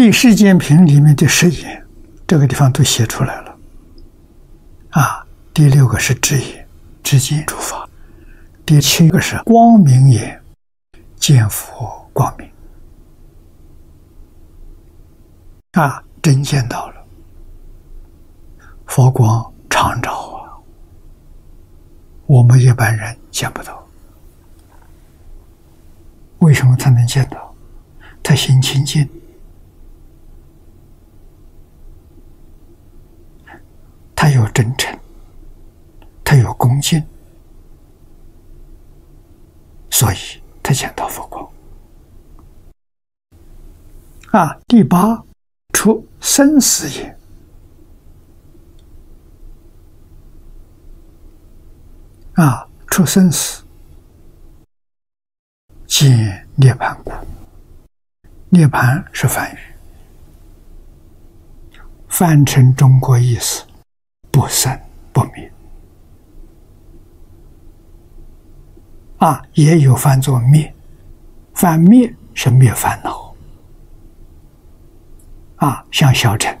历世间评里面的十言，这个地方都写出来了。啊，第六个是知言，知见诸法；第七个是光明言，见佛光明。啊，真见到了佛光常照啊，我们一般人见不到。为什么他能见到？他心清净。 他有真诚，他有恭敬，所以他见到佛光。啊，第八出生死也。啊，出生死，见涅盘故。涅盘是梵语，翻成中国意思。 不生不灭，啊，也有翻作灭，翻灭是灭烦恼，啊，像小乘，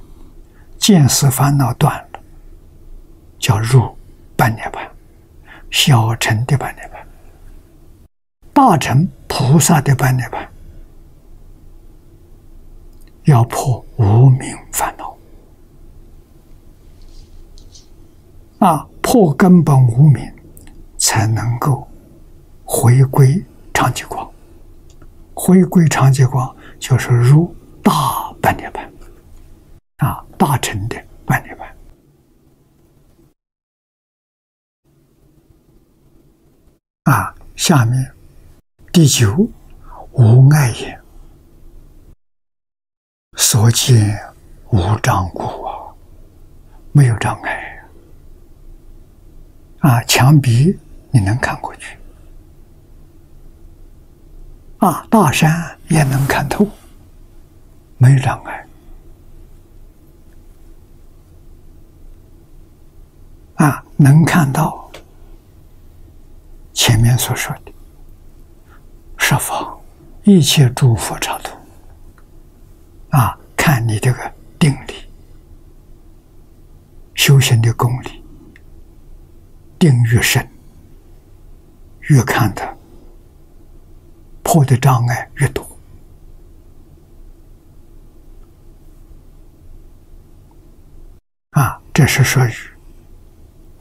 见思烦恼断了，叫入般涅槃，小乘的般涅槃，大乘菩萨的般涅槃，要破无明烦恼。 啊，破根本无明，才能够回归常寂光。回归常寂光，就是入大般涅槃，啊，大乘的般涅槃。啊，下面第九无碍也，所见无障故啊，没有障碍。 啊，墙壁你能看过去，啊，大山也能看透，没有障碍。啊，能看到前面所说的十方一切诸佛刹土，啊，看你这个定力、修行的功力。 定越深，越看得破的障碍越多。啊，这是属于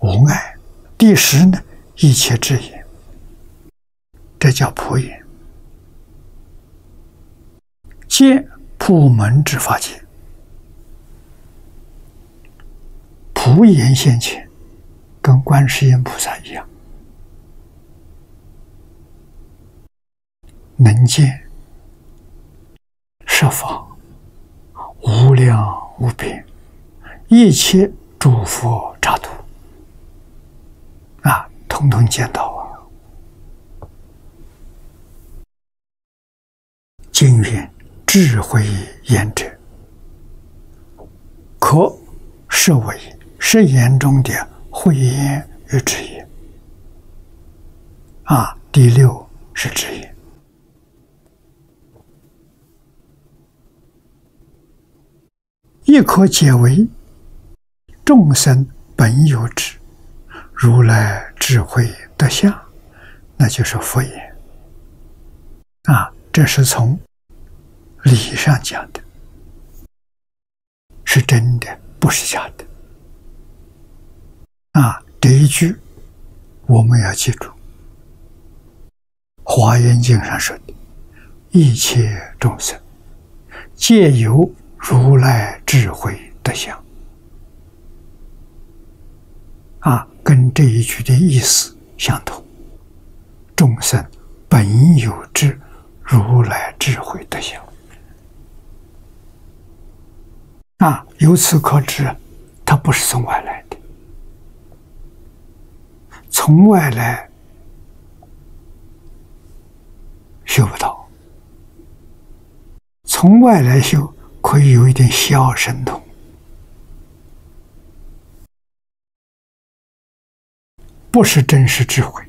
无碍。第十呢，一切智言，这叫普言，皆普门之法界，普言现前。 跟观世音菩萨一样，能见十方无量无边一切诸佛刹土，啊，统统见到啊！经云：“智慧言者，可是为是言中的。” 慧言与智言，啊，第六是智言，亦可解为众生本有智，如来智慧得相，那就是佛言。啊，这是从理上讲的，是真的，不是假的。 啊，这一句我们要记住，《华严经》上说的：“一切众生皆由如来智慧得相。”啊，跟这一句的意思相同。众生本有智，如来智慧得相。啊，由此可知，它不是从外来的。 从外来修不到，从外来修可以有一点小神通，不是真实智慧，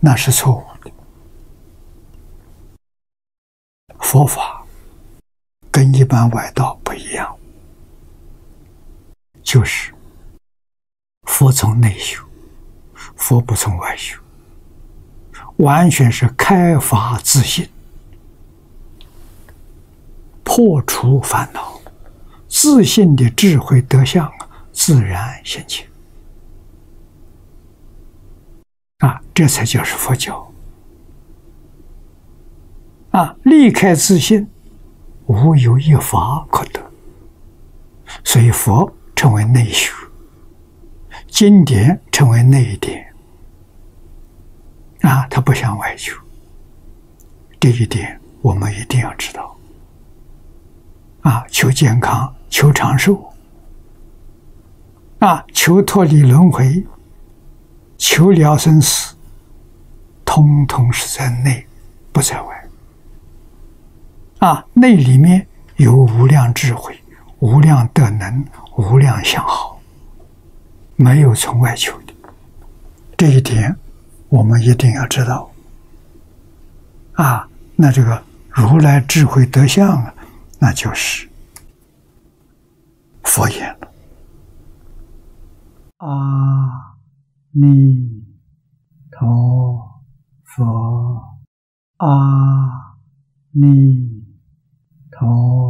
那是错误的。佛法跟一般外道不一样，就是佛从内修，佛不从外修，完全是开发自信，破除烦恼，自信的智慧德相自然现前。 这才叫是佛教啊！离开自信，无有一法可得。所以佛成为内修，经典成为内典啊，它不向外求。这一点我们一定要知道啊！求健康，求长寿啊，求脱离轮回，求了生死。 通通是在内，不在外。啊，内里面有无量智慧、无量德能、无量相好，没有从外求的。这一点我们一定要知道。啊，那这个如来智慧德相啊，那就是佛言了。阿弥陀佛。 佛，阿弥陀。